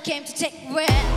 became to take where